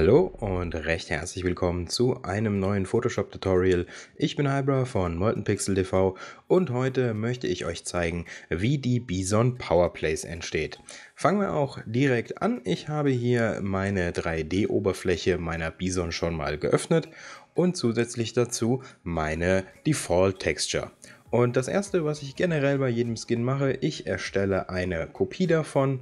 Hallo und recht herzlich willkommen zu einem neuen Photoshop-Tutorial. Ich bin Hybra von MoltenPixel TV und heute möchte ich euch zeigen, wie die Bizon Power Place entsteht. Fangen wir auch direkt an. Ich habe hier meine 3D-Oberfläche meiner Bizon schon mal geöffnet und zusätzlich dazu meine Default-Texture. Und das erste, was ich generell bei jedem Skin mache, ich erstelle eine Kopie davon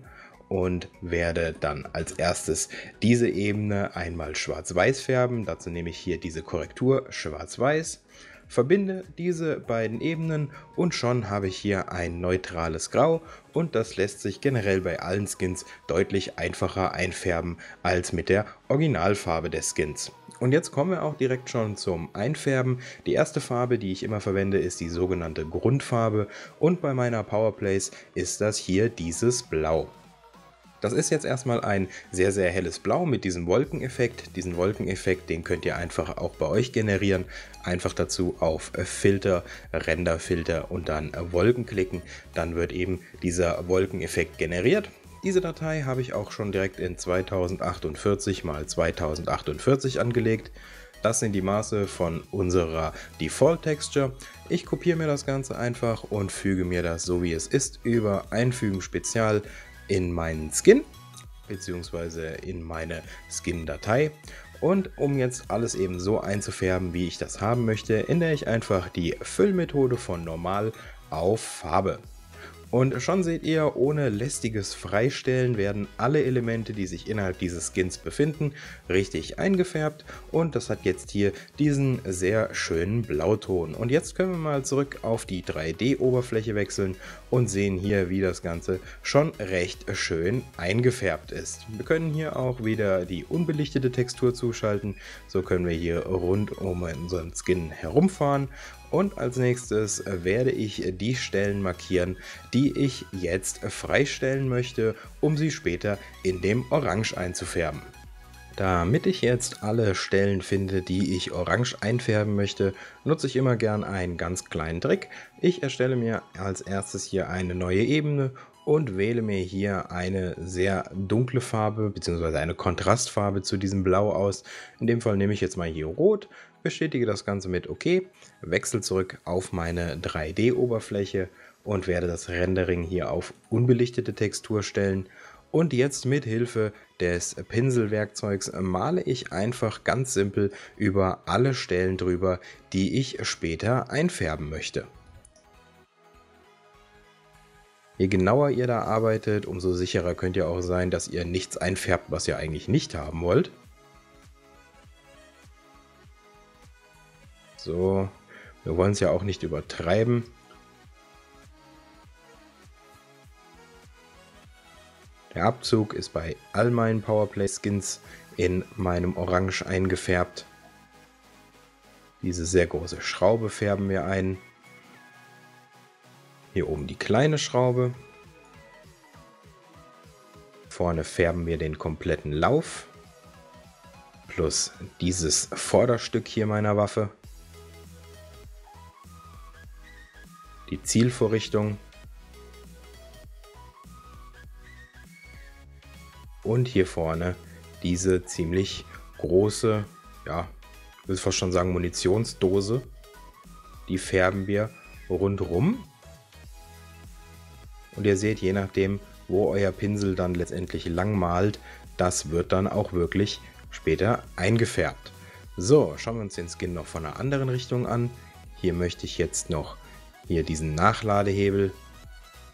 und werde dann als erstes diese Ebene einmal schwarz-weiß färben. Dazu nehme ich hier diese Korrektur schwarz-weiß, verbinde diese beiden Ebenen und schon habe ich hier ein neutrales Grau und das lässt sich generell bei allen Skins deutlich einfacher einfärben als mit der Originalfarbe des Skins. Und jetzt kommen wir auch direkt schon zum Einfärben. Die erste Farbe, die ich immer verwende, ist die sogenannte Grundfarbe und bei meiner Power Place ist das hier dieses Blau. Das ist jetzt erstmal ein sehr, sehr helles Blau mit diesem Wolkeneffekt. Diesen Wolkeneffekt, den könnt ihr einfach auch bei euch generieren. Einfach dazu auf Filter, Renderfilter und dann Wolken klicken. Dann wird eben dieser Wolkeneffekt generiert. Diese Datei habe ich auch schon direkt in 2048 x 2048 angelegt. Das sind die Maße von unserer Default Texture. Ich kopiere mir das Ganze einfach und füge mir das so wie es ist über Einfügen Spezial in meinen Skin bzw. in meine Skin-Datei. Und um jetzt alles eben so einzufärben, wie ich das haben möchte, ändere ich einfach die Füllmethode von Normal auf Farbe. Und schon seht ihr, ohne lästiges Freistellen werden alle Elemente, die sich innerhalb dieses Skins befinden, richtig eingefärbt und das hat jetzt hier diesen sehr schönen Blauton. Und jetzt können wir mal zurück auf die 3D-Oberfläche wechseln und sehen hier, wie das Ganze schon recht schön eingefärbt ist. Wir können hier auch wieder die unbelichtete Textur zuschalten, so können wir hier rund um unseren Skin herumfahren. Und als nächstes werde ich die Stellen markieren, die ich jetzt freistellen möchte, um sie später in dem Orange einzufärben. Damit ich jetzt alle Stellen finde, die ich orange einfärben möchte, nutze ich immer gern einen ganz kleinen Trick. Ich erstelle mir als erstes hier eine neue Ebene und wähle mir hier eine sehr dunkle Farbe bzw. eine Kontrastfarbe zu diesem Blau aus. In dem Fall nehme ich jetzt mal hier Rot, bestätige das Ganze mit OK, wechsle zurück auf meine 3D-Oberfläche und werde das Rendering hier auf unbelichtete Textur stellen. Und jetzt mit Hilfe des Pinselwerkzeugs male ich einfach ganz simpel über alle Stellen drüber, die ich später einfärben möchte. Je genauer ihr da arbeitet, umso sicherer könnt ihr auch sein, dass ihr nichts einfärbt, was ihr eigentlich nicht haben wollt. So, wir wollen es ja auch nicht übertreiben. Der Abzug ist bei all meinen Power Place Skins in meinem Orange eingefärbt. Diese sehr große Schraube färben wir ein. Hier oben die kleine Schraube. Vorne färben wir den kompletten Lauf. Plus dieses Vorderstück hier meiner Waffe. Die Zielvorrichtung. Und hier vorne diese ziemlich große, ja, ich würde fast schon sagen Munitionsdose. Die färben wir rundrum. Und ihr seht, je nachdem, wo euer Pinsel dann letztendlich lang malt, das wird dann auch wirklich später eingefärbt. So, schauen wir uns den Skin noch von einer anderen Richtung an. Hier möchte ich jetzt noch hier diesen Nachladehebel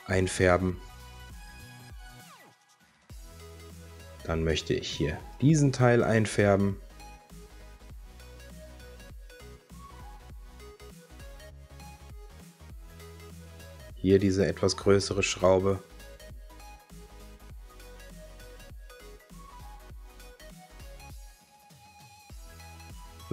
einfärben. Dann möchte ich hier diesen Teil einfärben. Hier diese etwas größere Schraube.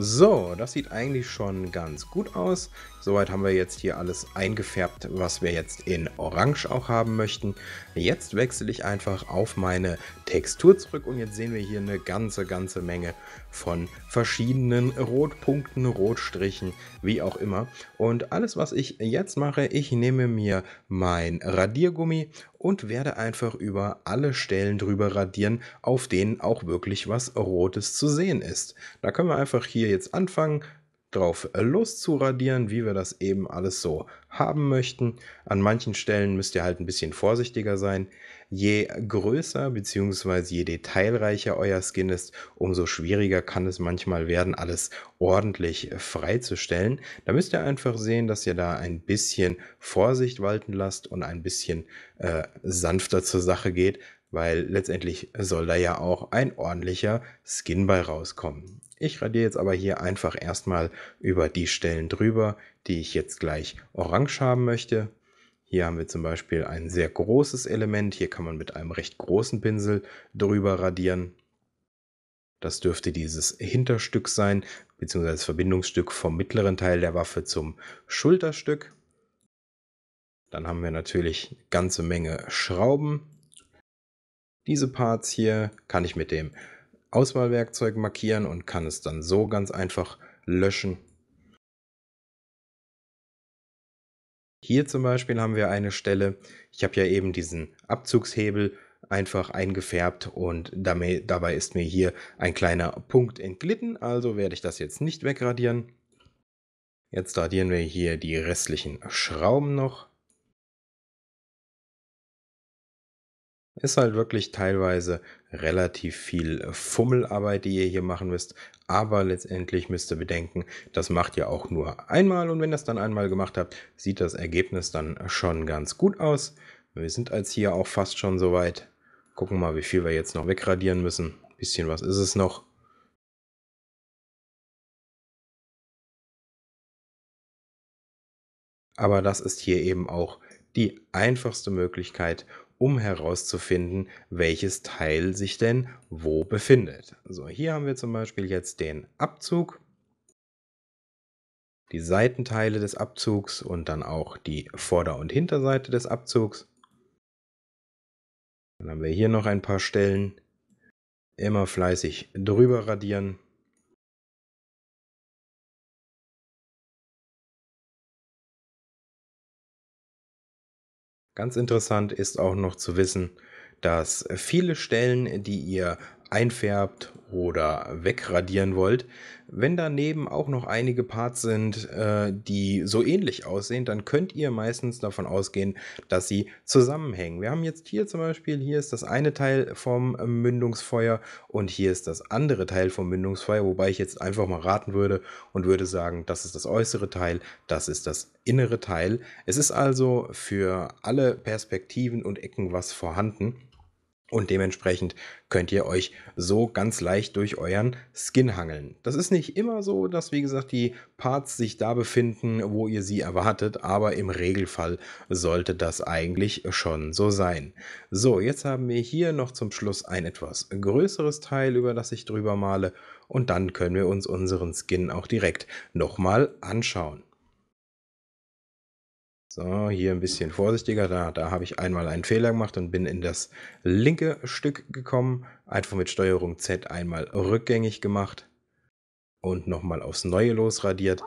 So, das sieht eigentlich schon ganz gut aus. Soweit haben wir jetzt hier alles eingefärbt, was wir jetzt in Orange auch haben möchten. Jetzt wechsle ich einfach auf meine Textur zurück und jetzt sehen wir hier eine ganze Menge von verschiedenen Rotpunkten, Rotstrichen, wie auch immer. Und alles, was ich jetzt mache, ich nehme mir mein Radiergummi und werde einfach über alle Stellen drüber radieren, auf denen auch wirklich was Rotes zu sehen ist. Da können wir einfach hier jetzt anfangen, drauf loszuradieren, wie wir das eben alles so haben möchten. An manchen Stellen müsst ihr halt ein bisschen vorsichtiger sein. Je größer bzw. je detailreicher euer Skin ist, umso schwieriger kann es manchmal werden, alles ordentlich freizustellen. Da müsst ihr einfach sehen, dass ihr da ein bisschen Vorsicht walten lasst und ein bisschen sanfter zur Sache geht, weil letztendlich soll da ja auch ein ordentlicher Skin bei rauskommen. Ich radiere jetzt aber hier einfach erstmal über die Stellen drüber, die ich jetzt gleich orange haben möchte. Hier haben wir zum Beispiel ein sehr großes Element. Hier kann man mit einem recht großen Pinsel drüber radieren. Das dürfte dieses Hinterstück sein, beziehungsweise das Verbindungsstück vom mittleren Teil der Waffe zum Schulterstück. Dann haben wir natürlich eine ganze Menge Schrauben. Diese Parts hier kann ich mit dem Auswahlwerkzeug markieren und kann es dann so ganz einfach löschen. Hier zum Beispiel haben wir eine Stelle, ich habe ja eben diesen Abzugshebel einfach eingefärbt und dabei ist mir hier ein kleiner Punkt entglitten, also werde ich das jetzt nicht wegradieren. Jetzt radieren wir hier die restlichen Schrauben noch. Ist halt wirklich teilweise relativ viel Fummelarbeit, die ihr hier machen müsst, aber letztendlich müsst ihr bedenken, das macht ihr auch nur einmal und wenn ihr das dann einmal gemacht habt, sieht das Ergebnis dann schon ganz gut aus. Wir sind als hier auch fast schon soweit. Gucken mal, wie viel wir jetzt noch wegradieren müssen. Ein bisschen was ist es noch. Aber das ist hier eben auch die einfachste Möglichkeit, um herauszufinden, welches Teil sich denn wo befindet. So, hier haben wir zum Beispiel jetzt den Abzug, die Seitenteile des Abzugs und dann auch die Vorder- und Hinterseite des Abzugs. Dann haben wir hier noch ein paar Stellen, immer fleißig drüber radieren. Ganz interessant ist auch noch zu wissen, dass viele Stellen, die ihr einfärbt oder wegradieren wollt, wenn daneben auch noch einige Parts sind, die so ähnlich aussehen, dann könnt ihr meistens davon ausgehen, dass sie zusammenhängen. Wir haben jetzt hier zum Beispiel, hier ist das eine Teil vom Mündungsfeuer und hier ist das andere Teil vom Mündungsfeuer, wobei ich jetzt einfach mal raten würde und würde sagen, das ist das äußere Teil, das ist das innere Teil. Es ist also für alle Perspektiven und Ecken was vorhanden. Und dementsprechend könnt ihr euch so ganz leicht durch euren Skin hangeln. Das ist nicht immer so, dass, wie gesagt, die Parts sich da befinden, wo ihr sie erwartet, aber im Regelfall sollte das eigentlich schon so sein. So, jetzt haben wir hier noch zum Schluss ein etwas größeres Teil, über das ich drüber male, und dann können wir uns unseren Skin auch direkt nochmal anschauen. So, hier ein bisschen vorsichtiger, da habe ich einmal einen Fehler gemacht und bin in das linke Stück gekommen. Einfach mit Steuerung Z einmal rückgängig gemacht und nochmal aufs Neue losradiert.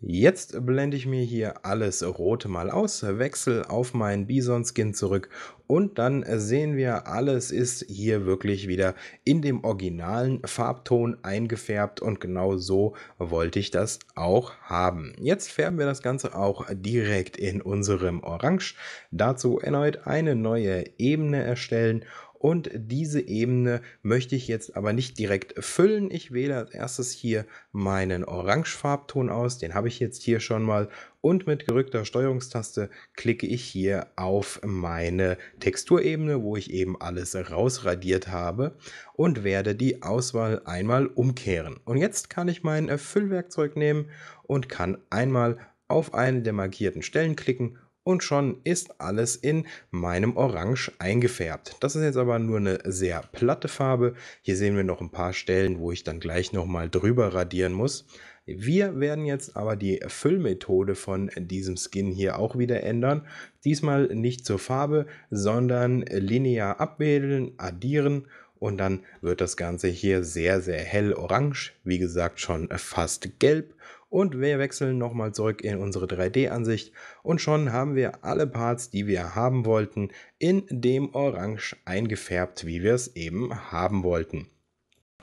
Jetzt blende ich mir hier alles Rote mal aus, wechsle auf meinen Bison-Skin zurück und dann sehen wir, alles ist hier wirklich wieder in dem originalen Farbton eingefärbt und genau so wollte ich das auch haben. Jetzt färben wir das Ganze auch direkt in unserem Orange. Dazu erneut eine neue Ebene erstellen. Und diese Ebene möchte ich jetzt aber nicht direkt füllen. Ich wähle als erstes hier meinen Orange-Farbton aus. Den habe ich jetzt hier schon mal. Und mit gerückter Steuerungstaste klicke ich hier auf meine Texturebene, wo ich eben alles rausradiert habe und werde die Auswahl einmal umkehren. Und jetzt kann ich mein Füllwerkzeug nehmen und kann einmal auf eine der markierten Stellen klicken. Und schon ist alles in meinem Orange eingefärbt. Das ist jetzt aber nur eine sehr platte Farbe. Hier sehen wir noch ein paar Stellen, wo ich dann gleich nochmal drüber radieren muss. Wir werden jetzt aber die Füllmethode von diesem Skin hier auch wieder ändern. Diesmal nicht zur Farbe, sondern linear abwählen, addieren. Und dann wird das Ganze hier sehr, sehr hell orange. Wie gesagt, schon fast gelb. und wir wechseln nochmal zurück in unsere 3D-Ansicht und schon haben wir alle Parts, die wir haben wollten, in dem Orange eingefärbt, wie wir es eben haben wollten.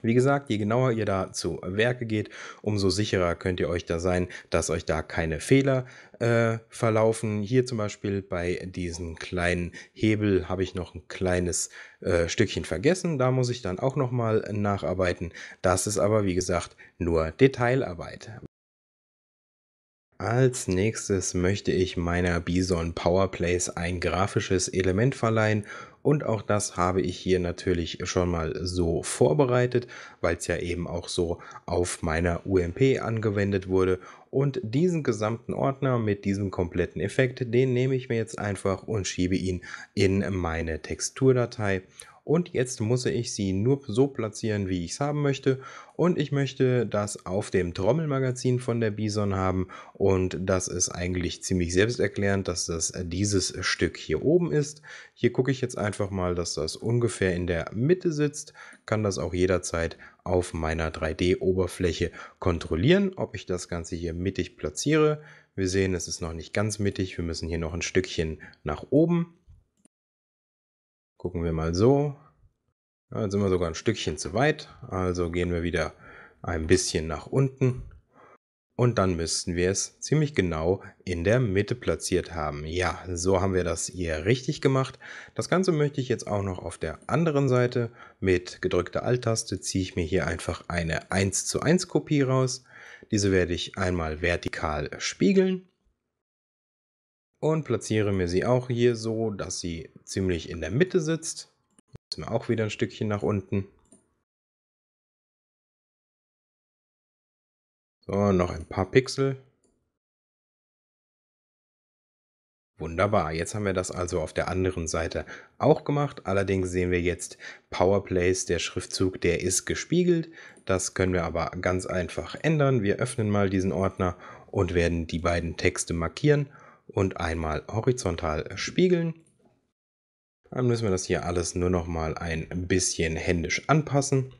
Wie gesagt, je genauer ihr da zu Werke geht, umso sicherer könnt ihr euch da sein, dass euch da keine Fehler verlaufen. Hier zum Beispiel bei diesem kleinen Hebel habe ich noch ein kleines Stückchen vergessen. Da muss ich dann auch nochmal nacharbeiten. Das ist aber, wie gesagt, nur Detailarbeit. Als nächstes möchte ich meiner Bizon Power Place ein grafisches Element verleihen und auch das habe ich hier natürlich schon mal so vorbereitet, weil es ja eben auch so auf meiner UMP angewendet wurde. Und diesen gesamten Ordner mit diesem kompletten Effekt, den nehme ich mir jetzt einfach und schiebe ihn in meine Texturdatei. Und jetzt muss ich sie nur so platzieren, wie ich es haben möchte. Und ich möchte das auf dem Trommelmagazin von der Bizon haben. Und das ist eigentlich ziemlich selbsterklärend, dass das dieses Stück hier oben ist. Hier gucke ich jetzt einfach mal, dass das ungefähr in der Mitte sitzt. Kann das auch jederzeit auf meiner 3D-Oberfläche kontrollieren, ob ich das Ganze hier mittig platziere. Wir sehen, es ist noch nicht ganz mittig. Wir müssen hier noch ein Stückchen nach oben. Gucken wir mal so, ja, jetzt sind wir sogar ein Stückchen zu weit, also gehen wir wieder ein bisschen nach unten und dann müssten wir es ziemlich genau in der Mitte platziert haben. Ja, so haben wir das hier richtig gemacht. Das Ganze möchte ich jetzt auch noch auf der anderen Seite. Mit gedrückter Alt-Taste ziehe ich mir hier einfach eine 1:1 Kopie raus. Diese werde ich einmal vertikal spiegeln. Und platziere mir sie auch hier so, dass sie ziemlich in der Mitte sitzt. Müssen wir auch wieder ein Stückchen nach unten. So, noch ein paar Pixel. Wunderbar, jetzt haben wir das also auf der anderen Seite auch gemacht. Allerdings sehen wir jetzt Power Place, der Schriftzug, der ist gespiegelt. Das können wir aber ganz einfach ändern. Wir öffnen mal diesen Ordner und werden die beiden Texte markieren. Und einmal horizontal spiegeln. Dann müssen wir das hier alles nur noch mal ein bisschen händisch anpassen.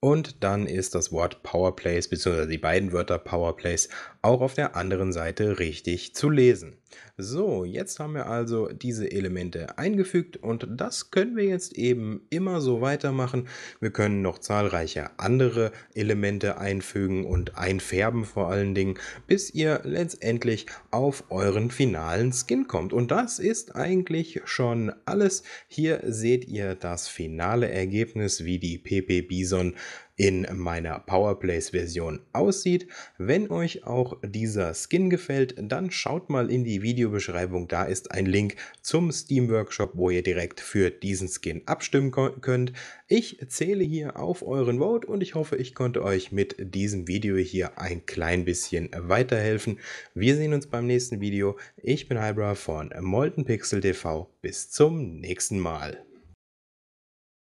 Und dann ist das Wort Power Place bzw. die beiden Wörter Power Place auch auf der anderen Seite richtig zu lesen. So, jetzt haben wir also diese Elemente eingefügt und das können wir jetzt eben immer so weitermachen. Wir können noch zahlreiche andere Elemente einfügen und einfärben vor allen Dingen, bis ihr letztendlich auf euren finalen Skin kommt. Und das ist eigentlich schon alles. Hier seht ihr das finale Ergebnis, wie die PP-Bizon in meiner Power Place Version aussieht. Wenn euch auch dieser Skin gefällt, dann schaut mal in die Videobeschreibung, da ist ein Link zum Steam Workshop, wo ihr direkt für diesen Skin abstimmen könnt. Ich zähle hier auf euren Vote und ich hoffe, ich konnte euch mit diesem Video hier ein klein bisschen weiterhelfen. Wir sehen uns beim nächsten Video. Ich bin Hybra von MoltenPixel TV. Bis zum nächsten Mal.